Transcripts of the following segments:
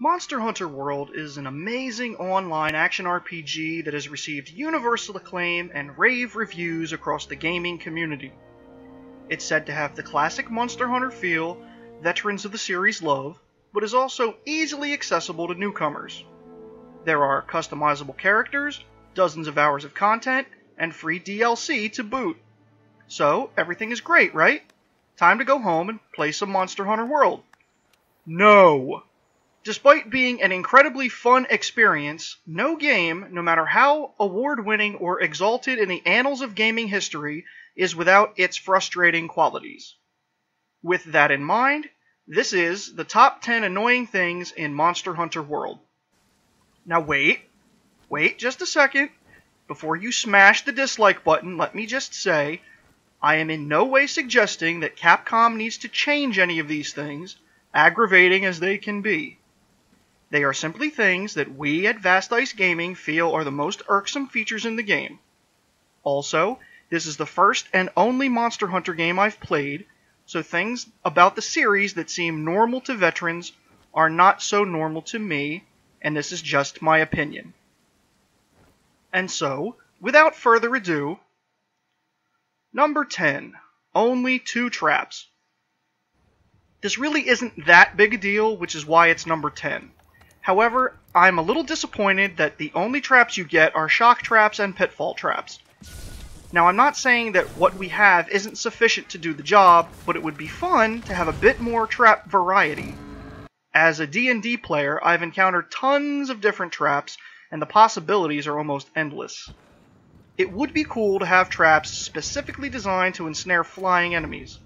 Monster Hunter World is an amazing online action RPG that has received universal acclaim and rave reviews across the gaming community. It's said to have the classic Monster Hunter feel veterans of the series love, but is also easily accessible to newcomers. There are customizable characters, dozens of hours of content, and free DLC to boot. So, everything is great, right? Time to go home and play some Monster Hunter World. No! Despite being an incredibly fun experience, no game, no matter how award-winning or exalted in the annals of gaming history, is without its frustrating qualities. With that in mind, this is the top 10 annoying things in Monster Hunter World. Now wait just a second. Before you smash the dislike button, let me just say, I am in no way suggesting that Capcom needs to change any of these things, aggravating as they can be. They are simply things that we at Vast Ice Gaming feel are the most irksome features in the game. Also, this is the first and only Monster Hunter game I've played, so things about the series that seem normal to veterans are not so normal to me, and this is just my opinion. And so, without further ado, number 10, only two traps. This really isn't that big a deal, which is why it's number 10. However, I'm a little disappointed that the only traps you get are shock traps and pitfall traps. Now, I'm not saying that what we have isn't sufficient to do the job, but it would be fun to have a bit more trap variety. As a D&D player, I've encountered tons of different traps, and the possibilities are almost endless. It would be cool to have traps specifically designed to ensnare flying enemies.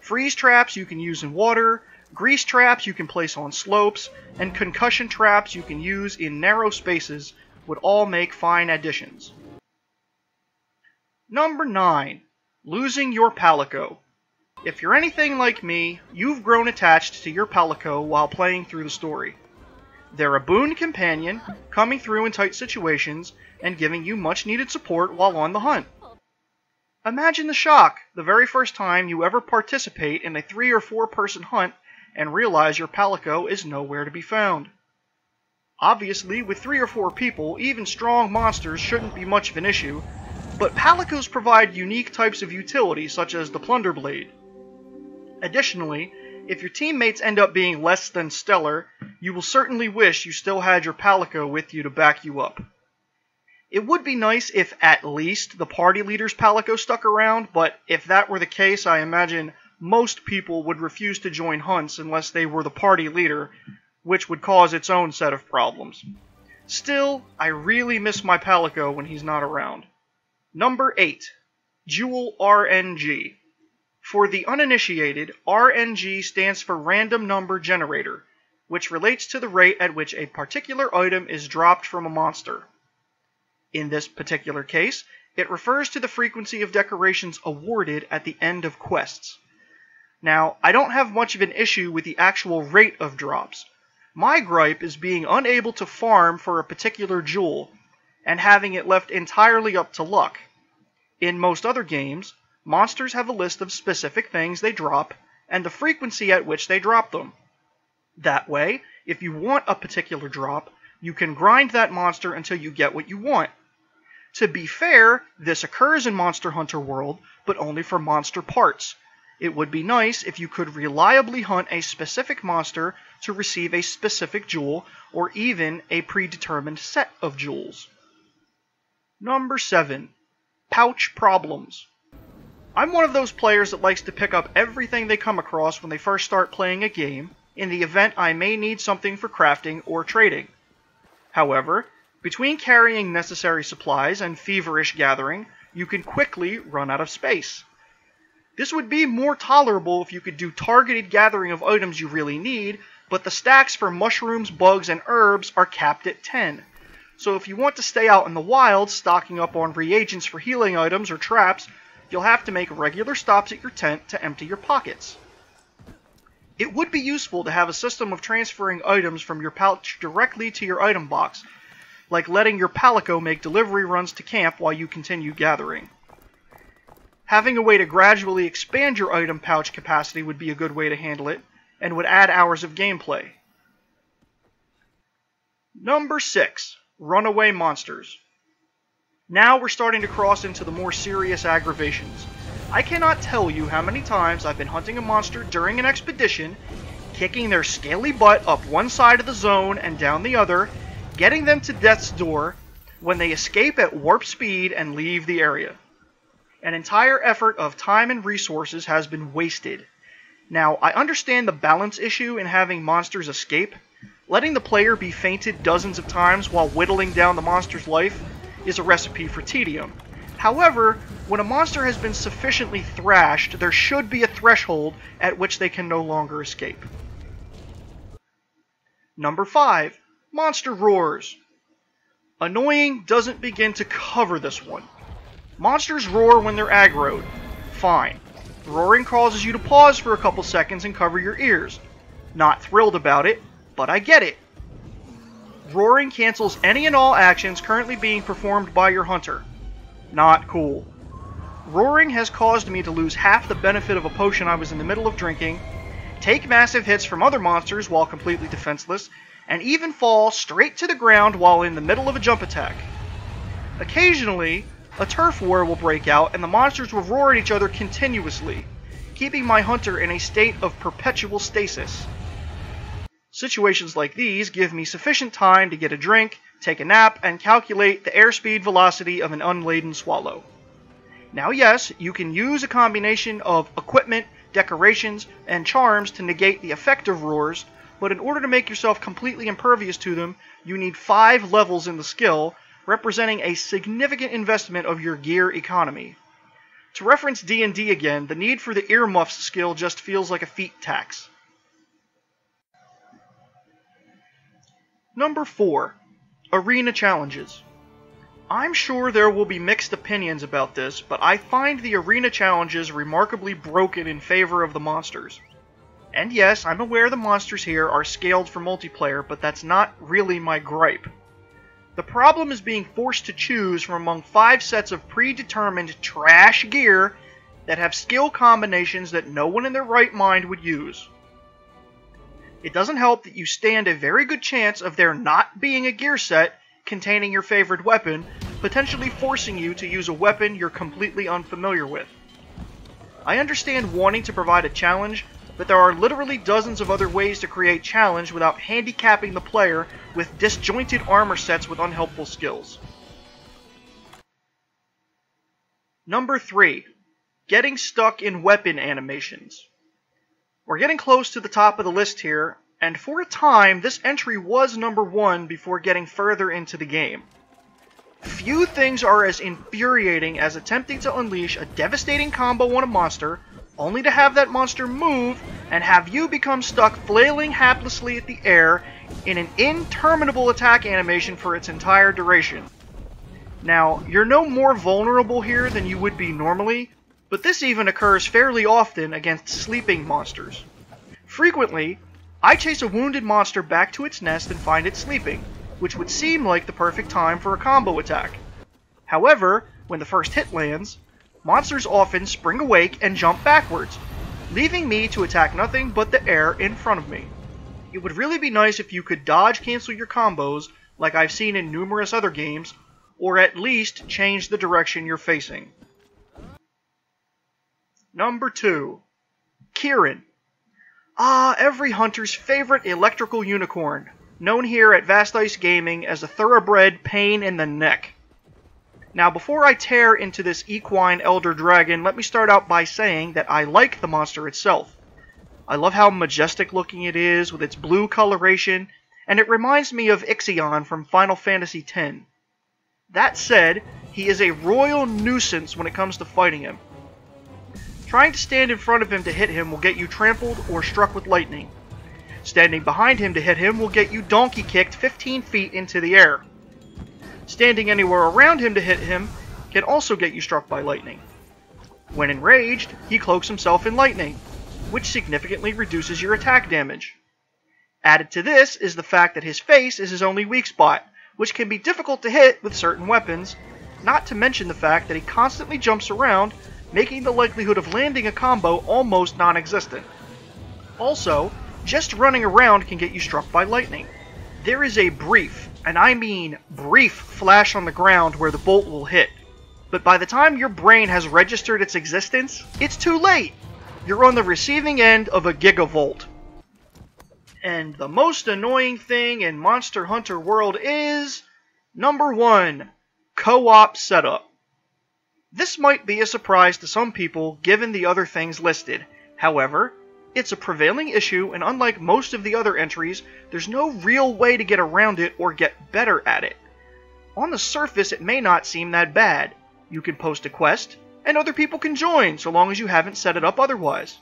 Freeze traps you can use in water, grease traps you can place on slopes, and concussion traps you can use in narrow spaces would all make fine additions. Number 9. Losing your Palico. If you're anything like me, you've grown attached to your Palico while playing through the story. They're a boon companion, coming through in tight situations, and giving you much needed support while on the hunt. Imagine the shock the very first time you ever participate in a 3 or 4 person hunt and realize your Palico is nowhere to be found. Obviously, with 3 or 4 people, even strong monsters shouldn't be much of an issue, but Palicos provide unique types of utility such as the Plunderblade. Additionally, if your teammates end up being less than stellar, you will certainly wish you still had your Palico with you to back you up. It would be nice if at least the party leader's Palico stuck around, but if that were the case, I imagine most people would refuse to join hunts unless they were the party leader, which would cause its own set of problems. Still, I really miss my Palico when he's not around. Number 8. Dual RNG. For the uninitiated, RNG stands for Random Number Generator, which relates to the rate at which a particular item is dropped from a monster. In this particular case, it refers to the frequency of decorations awarded at the end of quests. Now, I don't have much of an issue with the actual rate of drops. My gripe is being unable to farm for a particular jewel, and having it left entirely up to luck. In most other games, monsters have a list of specific things they drop, and the frequency at which they drop them. That way, if you want a particular drop, you can grind that monster until you get what you want. To be fair, this occurs in Monster Hunter World, but only for monster parts. It would be nice if you could reliably hunt a specific monster to receive a specific jewel, or even a predetermined set of jewels. Number 7. Pouch problems. I'm one of those players that likes to pick up everything they come across when they first start playing a game, in the event I may need something for crafting or trading. However, between carrying necessary supplies and feverish gathering, you can quickly run out of space. This would be more tolerable if you could do targeted gathering of items you really need, but the stacks for mushrooms, bugs, and herbs are capped at 10. So if you want to stay out in the wild, stocking up on reagents for healing items or traps, you'll have to make regular stops at your tent to empty your pockets. It would be useful to have a system of transferring items from your pouch directly to your item box, like letting your Palico make delivery runs to camp while you continue gathering. Having a way to gradually expand your item pouch capacity would be a good way to handle it, and would add hours of gameplay. Number 6, runaway monsters. Now we're starting to cross into the more serious aggravations. I cannot tell you how many times I've been hunting a monster during an expedition, kicking their scaly butt up one side of the zone and down the other, getting them to death's door when they escape at warp speed and leave the area. An entire effort of time and resources has been wasted. Now, I understand the balance issue in having monsters escape. Letting the player be fainted dozens of times while whittling down the monster's life is a recipe for tedium. However, when a monster has been sufficiently thrashed, there should be a threshold at which they can no longer escape. Number 5, monster roars. Annoying doesn't begin to cover this one. Monsters roar when they're aggroed. Fine. Roaring causes you to pause for a couple seconds and cover your ears. Not thrilled about it, but I get it. Roaring cancels any and all actions currently being performed by your hunter. Not cool. Roaring has caused me to lose half the benefit of a potion I was in the middle of drinking, take massive hits from other monsters while completely defenseless, and even fall straight to the ground while in the middle of a jump attack. Occasionally, a turf war will break out and the monsters will roar at each other continuously, keeping my hunter in a state of perpetual stasis. Situations like these give me sufficient time to get a drink, take a nap, and calculate the airspeed velocity of an unladen swallow. Now yes, you can use a combination of equipment, decorations, and charms to negate the effect of roars, but in order to make yourself completely impervious to them, you need 5 levels in the skill, representing a significant investment of your gear economy. To reference D&D again, the need for the earmuffs skill just feels like a feat tax. Number 4, arena challenges. I'm sure there will be mixed opinions about this, but I find the arena challenges remarkably broken in favor of the monsters. And yes, I'm aware the monsters here are scaled for multiplayer, but that's not really my gripe. The problem is being forced to choose from among 5 sets of predetermined trash gear that have skill combinations that no one in their right mind would use. It doesn't help that you stand a very good chance of there not being a gear set containing your favorite weapon, potentially forcing you to use a weapon you're completely unfamiliar with. I understand wanting to provide a challenge, but there are literally dozens of other ways to create challenge without handicapping the player with disjointed armor sets with unhelpful skills. Number 3, getting stuck in weapon animations. We're getting close to the top of the list here, and for a time this entry was number 1 before getting further into the game. Few things are as infuriating as attempting to unleash a devastating combo on a monster, only to have that monster move and have you become stuck flailing haplessly at the air in an interminable attack animation for its entire duration. Now, you're no more vulnerable here than you would be normally, but this even occurs fairly often against sleeping monsters. Frequently, I chase a wounded monster back to its nest and find it sleeping, which would seem like the perfect time for a combo attack. However, when the first hit lands, monsters often spring awake and jump backwards, leaving me to attack nothing but the air in front of me. It would really be nice if you could dodge cancel your combos like I've seen in numerous other games, or at least change the direction you're facing. Number 2, Kirin. Every hunter's favorite electrical unicorn, known here at Vast Ice Gaming as a thoroughbred pain in the neck. Now, before I tear into this equine elder dragon, let me start out by saying that I like the monster itself. I love how majestic looking it is with its blue coloration, and it reminds me of Ixion from Final Fantasy X. That said, he is a royal nuisance when it comes to fighting him. Trying to stand in front of him to hit him will get you trampled or struck with lightning. Standing behind him to hit him will get you donkey kicked 15 feet into the air. Standing anywhere around him to hit him can also get you struck by lightning. When enraged, he cloaks himself in lightning, which significantly reduces your attack damage. Added to this is the fact that his face is his only weak spot, which can be difficult to hit with certain weapons, not to mention the fact that he constantly jumps around, making the likelihood of landing a combo almost non-existent. Also, just running around can get you struck by lightning. There is a brief and I mean brief flash on the ground where the bolt will hit. But by the time your brain has registered its existence, it's too late! You're on the receiving end of a gigavolt. And the most annoying thing in Monster Hunter World is... Number 1. Co-op setup. This might be a surprise to some people given the other things listed. However, it's a prevailing issue, and unlike most of the other entries, there's no real way to get around it or get better at it. On the surface, it may not seem that bad. You can post a quest, and other people can join, so long as you haven't set it up otherwise.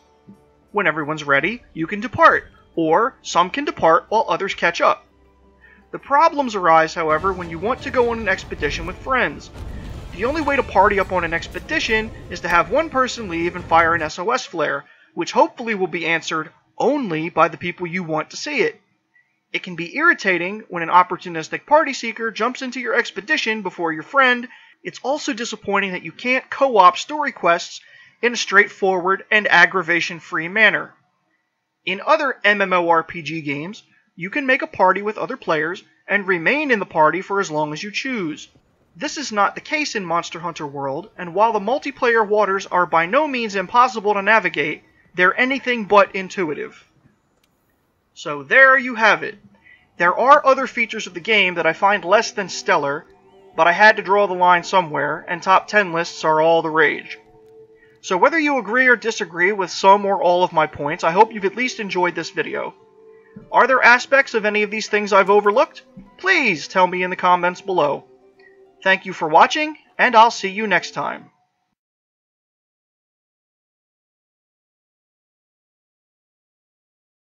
When everyone's ready, you can depart, or some can depart while others catch up. The problems arise, however, when you want to go on an expedition with friends. The only way to party up on an expedition is to have one person leave and fire an SOS flare, which hopefully will be answered only by the people you want to see it. It can be irritating when an opportunistic party seeker jumps into your expedition before your friend. It's also disappointing that you can't co-op story quests in a straightforward and aggravation-free manner. In other MMORPG games, you can make a party with other players and remain in the party for as long as you choose. This is not the case in Monster Hunter World, and while the multiplayer waters are by no means impossible to navigate, they're anything but intuitive. So there you have it. There are other features of the game that I find less than stellar, but I had to draw the line somewhere, and top 10 lists are all the rage. So whether you agree or disagree with some or all of my points, I hope you've at least enjoyed this video. Are there aspects of any of these things I've overlooked? Please tell me in the comments below. Thank you for watching, and I'll see you next time.